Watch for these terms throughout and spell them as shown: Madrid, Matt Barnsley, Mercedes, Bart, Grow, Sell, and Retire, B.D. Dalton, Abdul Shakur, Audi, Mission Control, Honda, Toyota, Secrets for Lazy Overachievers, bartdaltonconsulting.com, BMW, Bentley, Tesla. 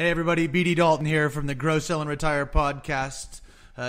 Hey everybody, B.D. Dalton here from the Grow, Sell, and Retire podcast,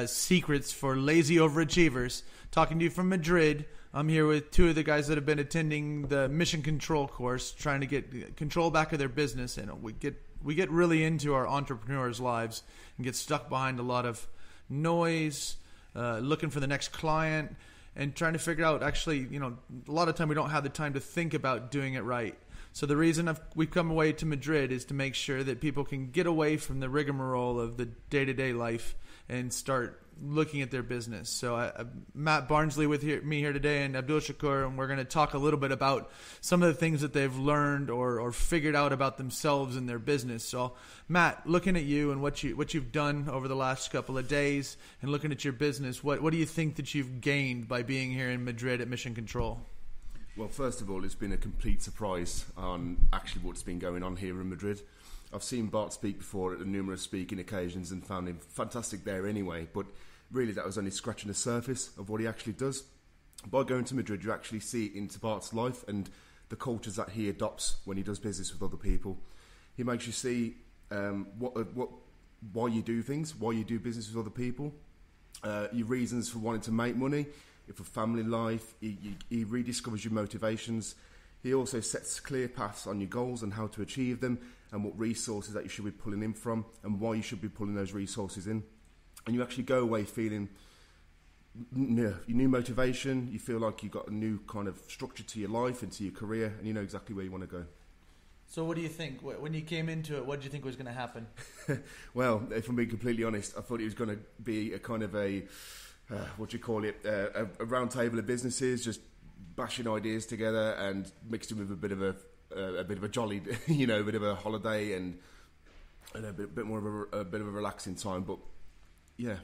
Secrets for Lazy Overachievers. Talking to you from Madrid. I'm here with two of the guys that have been attending the Mission Control course, trying to get control back of their business. And we get really into our entrepreneurs' lives and get stuck behind a lot of noise, looking for the next client, and trying to figure out, actually, you know, a lot of time we don't have the time to think about doing it right. So the reason we've come away to Madrid is to make sure that people can get away from the rigmarole of the day-to-day life and start looking at their business. So Matt Barnsley with me here today, and Abdul Shakur, and we're going to talk a little bit about some of the things that they've learned or figured out about themselves and their business. So Matt, looking at you and what you've done over the last couple of days and looking at your business, what do you think that you've gained by being here in Madrid at Mission Control? Well, first of all, it's been a complete surprise on actually what's been going on here in Madrid. I've seen Bart speak before at numerous speaking occasions and found him fantastic there anyway, but really that was only scratching the surface of what he actually does. By going to Madrid, you actually see into Bart's life and the cultures that he adopts when he does business with other people. He makes you see why you do things, why you do business with other people, your reasons for wanting to make money, for family life. He rediscovers your motivations. He also sets clear paths on your goals and how to achieve them, and what resources that you should be pulling in from and why you should be pulling those resources in. And you actually go away feeling new motivation. You feel like you've got a new kind of structure to your life and to your career, and you know exactly where you want to go. So what do you think? When you came into it, what did you think was going to happen? Well, if I'm being completely honest, I thought it was going to be a kind of a a round table of businesses just bashing ideas together and mixed in with a bit of a jolly, you know, a bit of a holiday and a bit more of a relaxing time. But yeah.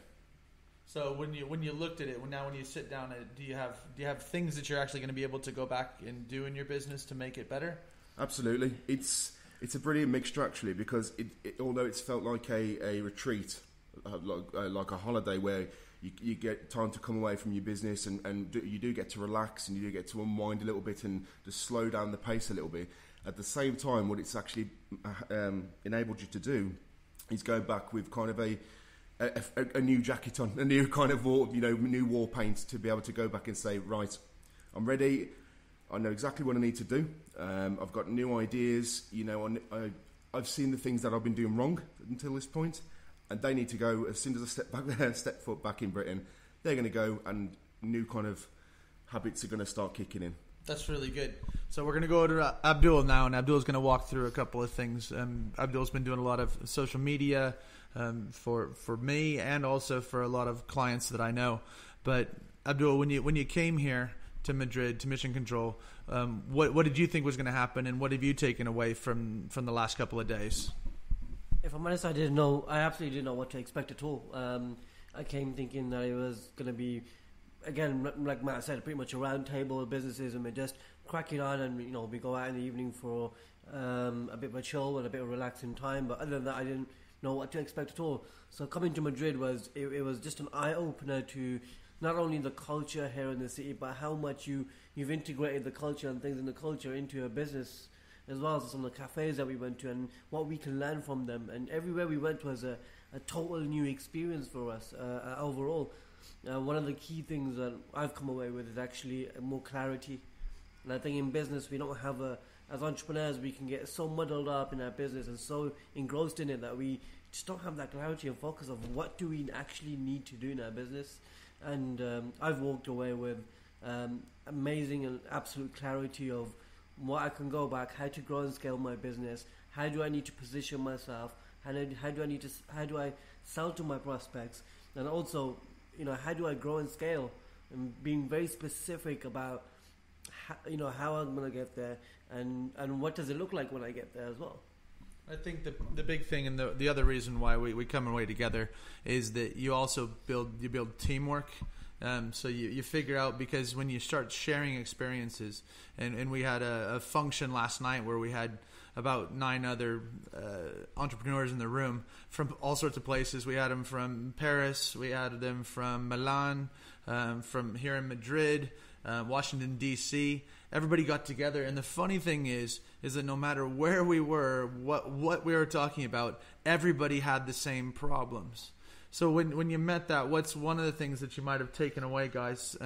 So when you looked at it, when you sit down, do you have things that you're actually going to be able to go back and do in your business to make it better? Absolutely, it's a brilliant mixture actually, because although it's felt like a retreat, like a holiday where you get time to come away from your business and you do get to relax and you do get to unwind a little bit and just slow down the pace a little bit. At the same time, what it's actually enabled you to do is go back with kind of a new jacket on, a new kind of war, you know, new war paint, to be able to go back and say, right, I'm ready. I know exactly what I need to do. I've got new ideas. You know, I've seen the things that I've been doing wrong until this point. And they need to go, as soon as I step foot back in Britain, they're going to go and new kind of habits are going to start kicking in. That's really good. So we're going to go to Abdul now, and Abdul's going to walk through a couple of things. Abdul's been doing a lot of social media for me and also for a lot of clients that I know. But Abdul, when you came here to Madrid, to Mission Control, what did you think was going to happen, and what have you taken away from the last couple of days? If I'm honest, I didn't know. I absolutely didn't know what to expect at all. I came thinking that it was going to be, again, like Matt said, pretty much a round table of businesses, and we just crack it on, and you know, we go out in the evening for a bit of a chill and a bit of a relaxing time. But other than that, I didn't know what to expect at all. So coming to Madrid was just an eye opener to not only the culture here in the city, but how much you've integrated the culture and things in the culture into your business, as well as some of the cafes that we went to and what we can learn from them. And everywhere we went was a total new experience for us overall. One of the key things that I've come away with is actually more clarity. And I think in business, we don't have as entrepreneurs, we can get so muddled up in our business and so engrossed in it that we just don't have that clarity and focus of what do we actually need to do in our business. And I've walked away with amazing and absolute clarity of what I can go back, how to grow and scale my business, how do I need to position myself, how do I sell to my prospects, and also, you know, how do I grow and scale, and being very specific about, you know, how I'm going to get there, and what does it look like when I get there as well. I think the big thing, and the other reason why we come away together, is that you also build teamwork. So you figure out, because when you start sharing experiences, and we had a function last night where we had about 9 other entrepreneurs in the room from all sorts of places. We had them from Paris, we had them from Milan, from here in Madrid, Washington, D.C., everybody got together. And the funny thing is that no matter where we were, what we were talking about, everybody had the same problems. So when you met that, what's one of the things that you might have taken away, guys,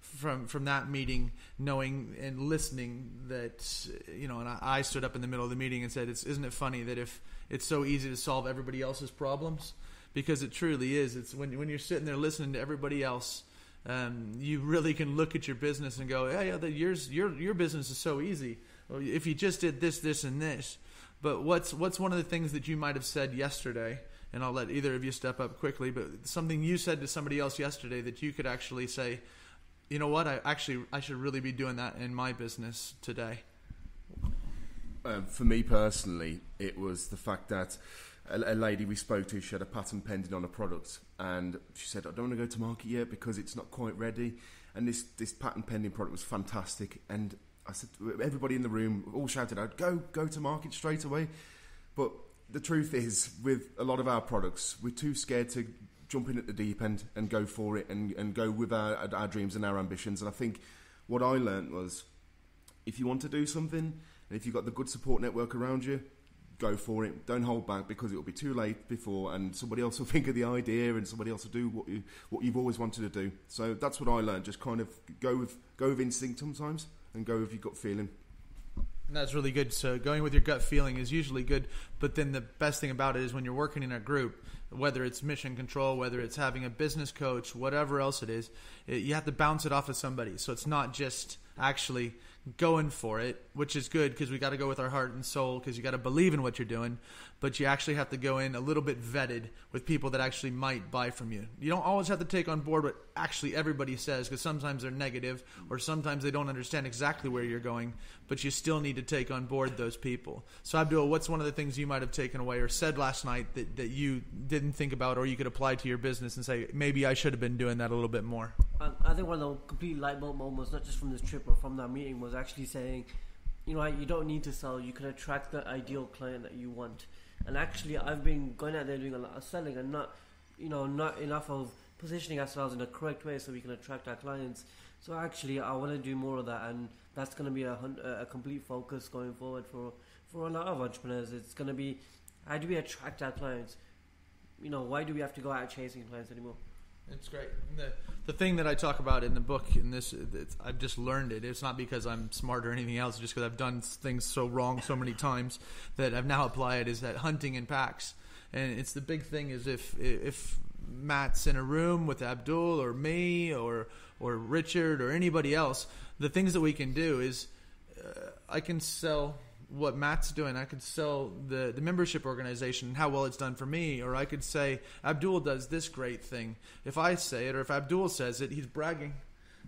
from that meeting, knowing and listening that, you know, and I stood up in the middle of the meeting and said, isn't it funny that if it's so easy to solve everybody else's problems? Because it truly is. It's when you're sitting there listening to everybody else, you really can look at your business and go, yeah, your business is so easy. If you just did this, this, and this. But what's one of the things that you might have said yesterday? And I'll let either of you step up quickly, but something you said to somebody else yesterday that you could actually say, you know what, I should really be doing that in my business today. For me personally, it was the fact that a lady we spoke to, she had a patent pending on a product, and she said, I don't want to go to market yet because it's not quite ready. And this patent pending product was fantastic. And I said, everybody in the room all shouted out, go to market straight away. But the truth is, with a lot of our products, we're too scared to jump in at the deep end and go for it and go with our dreams and our ambitions. And I think what I learned was, if you want to do something and if you've got the good support network around you, go for it. Don't hold back, because it will be too late before, and somebody else will think of the idea and somebody else will do what you've always wanted to do. So that's what I learned. Just kind of go with instinct sometimes, and go with your gut feeling. That's really good. So going with your gut feeling is usually good, but then the best thing about it is when you're working in a group, whether it's Mission Control, whether it's having a business coach, whatever else it is, you have to bounce it off of somebody. So it's not just actually going for it, which is good, because we got to go with our heart and soul, because you got to believe in what you're doing, but you actually have to go in a little bit vetted with people that actually might buy from you. You don't always have to take on board what actually everybody says, because sometimes they're negative or sometimes they don't understand exactly where you're going, but you still need to take on board those people. So Abdul, what's one of the things you might have taken away or said last night that you didn't think about, or you could apply to your business and say, maybe I should have been doing that a little bit more? I think one of the complete light bulb moments, not just from this trip or from that meeting, was actually saying, you know, you don't need to sell. You can attract the ideal client that you want. And actually, I've been going out there doing a lot of selling and not enough of positioning ourselves in the correct way so we can attract our clients. So actually, I want to do more of that, and that's going to be a complete focus going forward for a lot of entrepreneurs. It's going to be, how do we attract our clients? You know, why do we have to go out chasing clients anymore? It's great. The thing that I talk about in the book, I've just learned it. It's not because I'm smart or anything else, just because I've done things so wrong so many times that I've now applied, is that hunting in packs. And it's the big thing is if Matt's in a room with Abdul or me or Richard or anybody else, the things that we can do is I can sell what Matt's doing. I could sell the membership organization and how well it's done for me, or I could say Abdul does this great thing. If I say it, or if Abdul says it, he's bragging.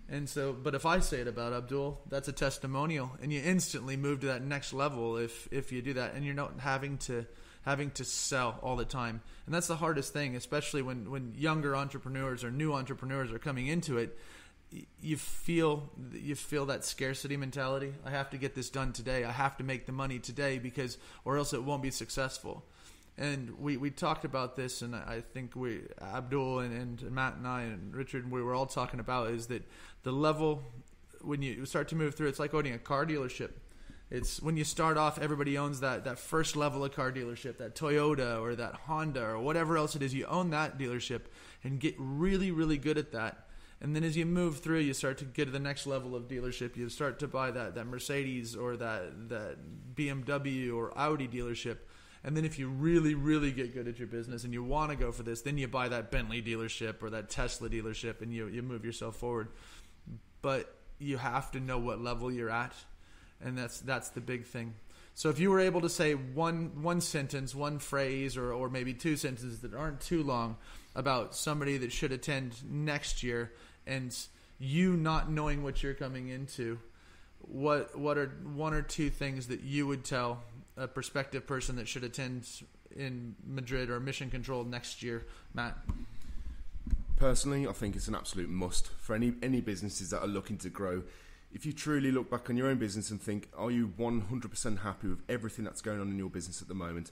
And so, but if I say it about Abdul, that's a testimonial, and you instantly move to that next level if you do that, and you're not having to sell all the time. And that's the hardest thing, especially when younger entrepreneurs or new entrepreneurs are coming into it. You feel that scarcity mentality. I have to get this done today. I have to make the money today, because or else it won't be successful. And we talked about this, and I think Abdul and Matt and I and Richard, we were all talking about, is that the level when you start to move through, it's like owning a car dealership. It's when you start off, everybody owns that first level of car dealership, that Toyota or that Honda or whatever else it is. You own that dealership and get really, really good at that. And then as you move through, you start to get to the next level of dealership. You start to buy that Mercedes or that BMW or Audi dealership. And then if you really, really get good at your business and you want to go for this, then you buy that Bentley dealership or that Tesla dealership, and you move yourself forward. But you have to know what level you're at, and that's the big thing. So if you were able to say one sentence, one phrase, or maybe two sentences that aren't too long about somebody that should attend next year, and you not knowing what you're coming into, what are one or two things that you would tell a prospective person that should attend in Madrid or Mission Control next year, Matt? Personally, I think it's an absolute must for any businesses that are looking to grow. If you truly look back on your own business and think, are you 100% happy with everything that's going on in your business at the moment?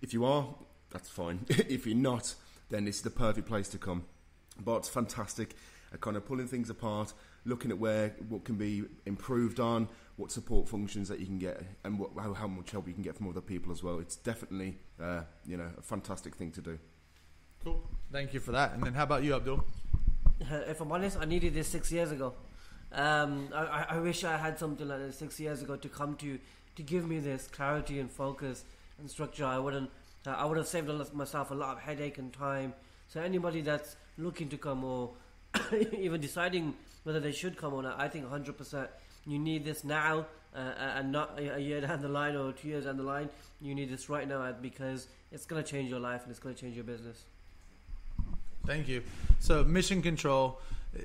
If you are, that's fine. If you're not, then it's the perfect place to come. Bart's fantastic at kind of pulling things apart looking at what can be improved on, what support functions that you can get, and how much help you can get from other people as well. It's definitely a fantastic thing to do. Cool. Thank you for that. And then how about you, Abdul? If I'm honest, I needed this 6 years ago. I wish I had something like this 6 years ago to come to give me this clarity and focus and structure. I would have saved myself a lot of headache and time. So anybody that's looking to come or even deciding whether they should come or not, I think 100% you need this now, and not a year down the line or 2 years down the line. You need this right now because it's going to change your life and it's going to change your business. Thank you. So Mission Control,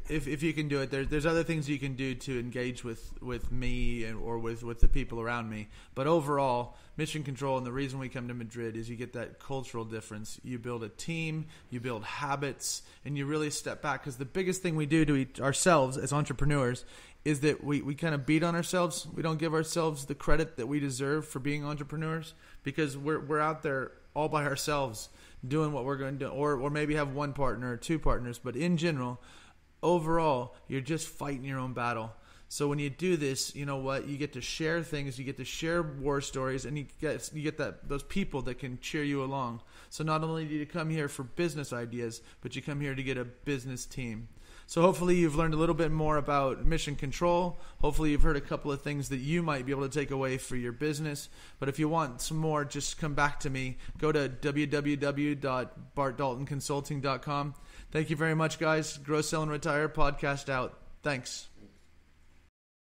if you can do it, there's other things you can do to engage with me or with the people around me. But overall, Mission Control, and the reason we come to Madrid is you get that cultural difference. You build a team, you build habits, and you really step back. Because the biggest thing we do to ourselves as entrepreneurs is that we kind of beat on ourselves. We don't give ourselves the credit that we deserve for being entrepreneurs because we're out there all by ourselves, doing what we're going to do, or maybe have one partner or two partners. But in general, overall, you're just fighting your own battle. So when you do this, you know what? You get to share things, you get to share war stories, and you get those people that can cheer you along. So not only do you come here for business ideas, but you come here to get a business team. So hopefully you've learned a little bit more about Mission Control. Hopefully you've heard a couple of things that you might be able to take away for your business. But if you want some more, just come back to me. Go to www.bartdaltonconsulting.com. Thank you very much, guys. Grow, Sell, and Retire podcast out. Thanks.